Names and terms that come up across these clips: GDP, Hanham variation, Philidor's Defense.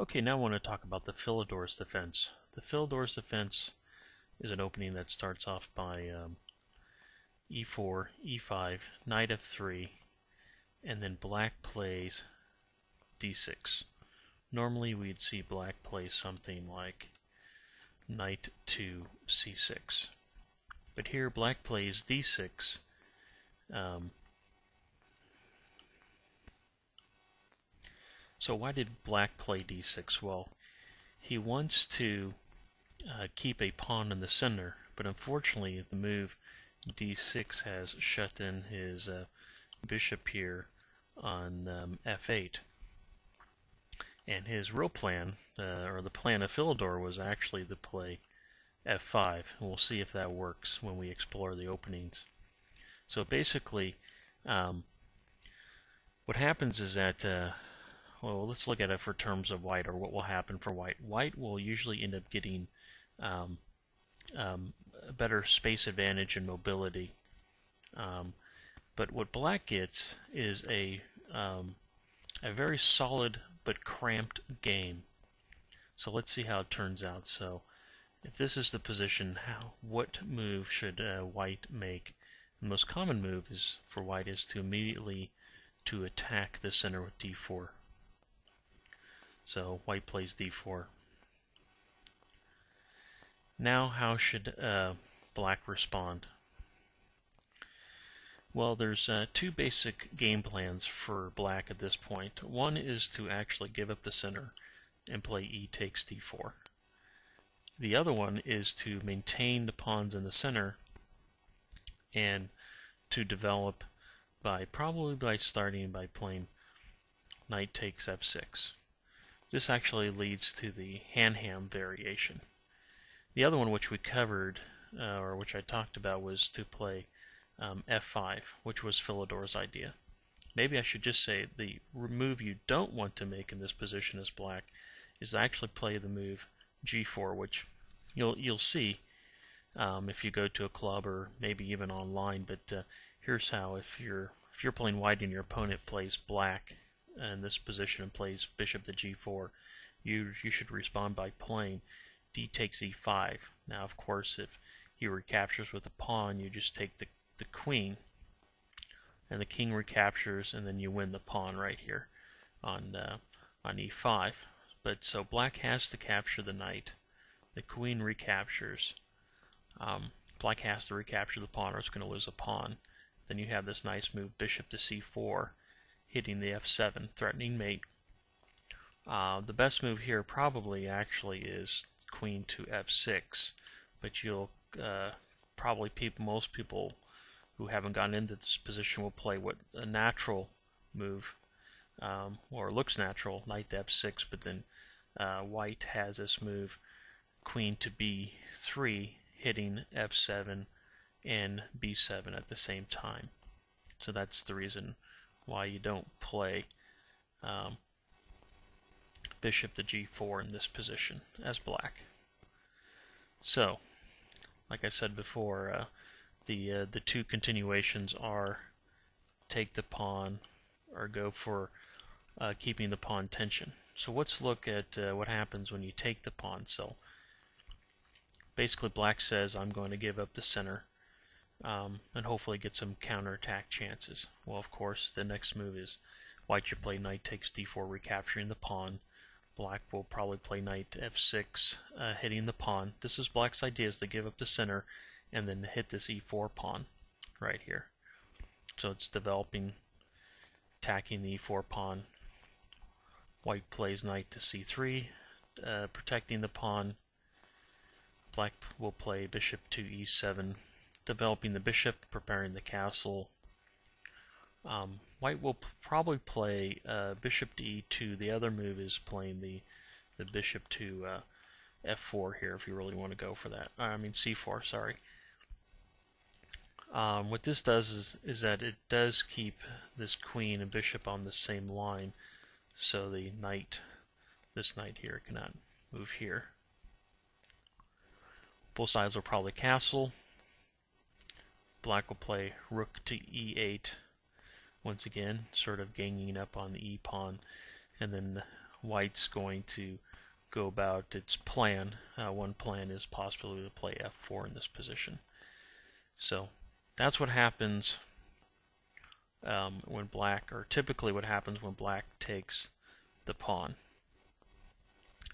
Okay, now I want to talk about the Philidor's Defense. The Philidor's Defense is an opening that starts off by e4, e5, knight f3, and then black plays d6. Normally we'd see black play something like knight to c6. But here black plays d6, so why did black play d6? Well, he wants to keep a pawn in the center, but unfortunately the move d6 has shut in his bishop here on f8. And his real plan, or the plan of Philidor, was actually to play f5. And we'll see if that works when we explore the openings. So basically, what happens is that well, let's look at it for terms of white, or what will happen for white. White will usually end up getting a better space advantage and mobility. But what black gets is a very solid but cramped game. So let's see how it turns out. So if this is the position, what move should white make? The most common move is for white is to immediately to attack the center with d4. So white plays d4. Now how should black respond? Well, there's two basic game plans for black at this point. One is to actually give up the center and play e takes d4. The other one is to maintain the pawns in the center and to develop by starting by playing knight takes f6. This actually leads to the Hanham variation. The other one, which we covered, or which I talked about, was to play f5, which was Philidor's idea. Maybe I should just say the move you don't want to make in this position as black is to actually play the move g4, which you'll see if you go to a club or maybe even online. But here's how: if you're playing white and your opponent plays black in this position and plays bishop to g4, you should respond by playing d takes e5. Now, of course, if he recaptures with a pawn, you just take the queen, and the king recaptures, and then you win the pawn right here on e5. But so black has to capture the knight. The queen recaptures. Black has to recapture the pawn, or it's going to lose a pawn. Then you have this nice move, bishop to c4, hitting the f7, threatening mate. The best move here probably actually is queen to f6, but you'll probably most people who haven't gotten into this position will play what a natural move, or looks natural, knight to f6, but then white has this move, queen to b3, hitting f7 and b7 at the same time. So that's the reason why you don't play bishop to g4 in this position as black. So, like I said before, the two continuations are take the pawn or go for keeping the pawn tension. So let's look at what happens when you take the pawn. So basically black says, I'm going to give up the center. And hopefully get some counterattack chances. Well, of course, the next move is white should play knight takes d4, recapturing the pawn. Black will probably play knight f6, hitting the pawn. This is black's idea, is to give up the center and then hit this e4 pawn right here. So it's developing, attacking the e4 pawn. White plays knight to c3, protecting the pawn. Black will play bishop to e7, developing the bishop, preparing the castle. White will probably play bishop to e2. The other move is playing the bishop to f4 here, if you really want to go for that. I mean c4, sorry. What this does is that it does keep this queen and bishop on the same line, so the knight, this knight here, cannot move here. Both sides will probably castle. Black will play rook to e8, once again sort of ganging up on the e pawn, and then White's going to go about its plan. One plan is possibly to play f4 in this position. So that's what happens when black, or typically what happens when black takes the pawn,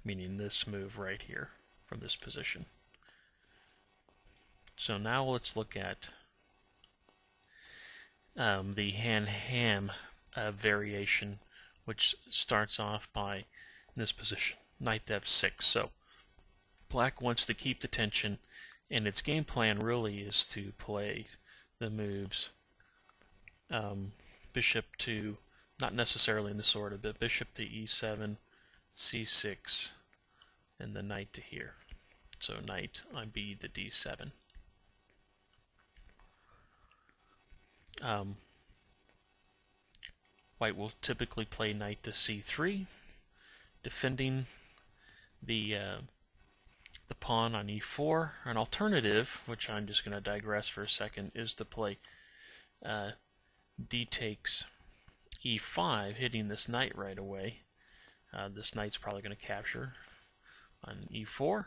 meaning this move right here from this position. So now let's look at the Hanham variation, which starts off by, in this position, knight to f6. So black wants to keep the tension, and its game plan really is to play the moves bishop to, not necessarily in this order, but bishop to e7, c6, and the knight to here. So knight on b to d7. White will typically play knight to c3, defending the pawn on e4. An alternative, which I'm just going to digress for a second, is to play d takes e5, hitting this knight right away. This knight's probably going to capture on e4.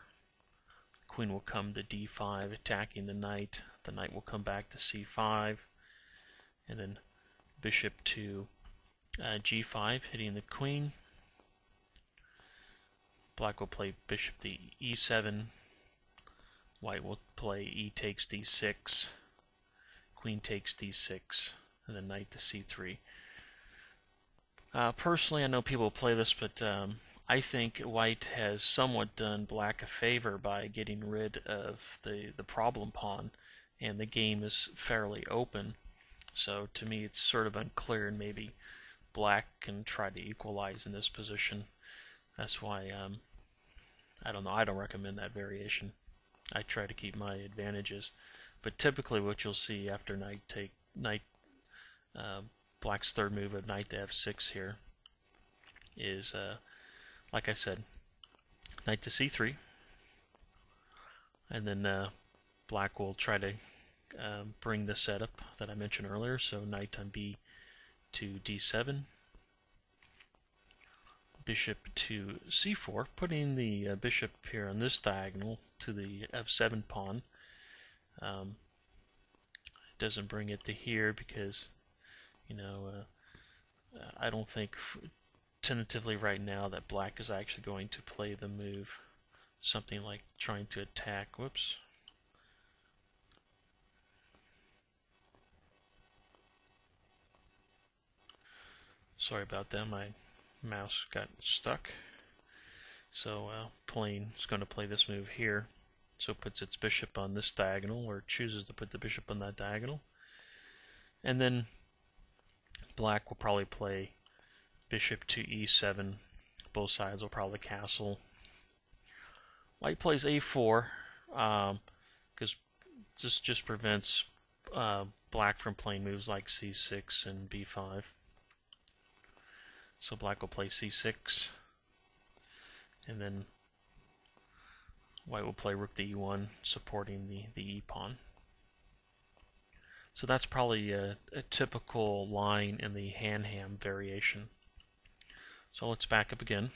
Queen will come to d5, attacking the knight. The knight will come back to c5, and then bishop to g5, hitting the queen. Black will play bishop to e7. White will play e takes d6, queen takes d6, and then knight to c3. Personally, I know people play this, but I think white has somewhat done black a favor by getting rid of the problem pawn, and the game is fairly open. So to me, it's sort of unclear, and maybe black can try to equalize in this position. That's why, I don't know, I don't recommend that variation. I try to keep my advantages. But typically what you'll see after black's third move of knight to f6 here is, like I said, knight to c3. And then black will try to bring the setup that I mentioned earlier. So knight on b to d7. Bishop to c4, putting the bishop here on this diagonal to the f7 pawn. It doesn't bring it to here because, you know, I don't think tentatively right now that black is actually going to play the move, something like trying to attack, whoops. Sorry about that, my mouse got stuck. So plain is going to play this move here. So it puts its bishop on this diagonal, or chooses to put the bishop on that diagonal. And then black will probably play bishop to e7. Both sides will probably castle. White plays a4 because this just prevents black from playing moves like c6 and b5. So black will play c6, and then white will play rook to e1, supporting the e-pawn. So that's probably a typical line in the Hanham variation. So let's back up again.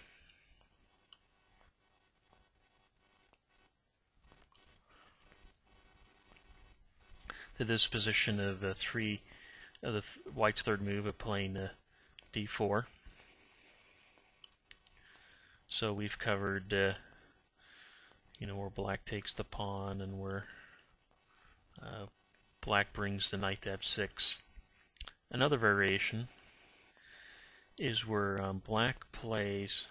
To this position of white's third move of playing d4. So we've covered, you know, where black takes the pawn and where black brings the knight to f6. Another variation is where black plays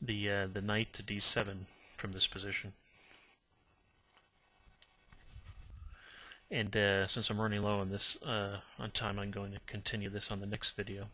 the knight to d7 from this position. And since I'm running low on time, I'm going to continue this on the next video.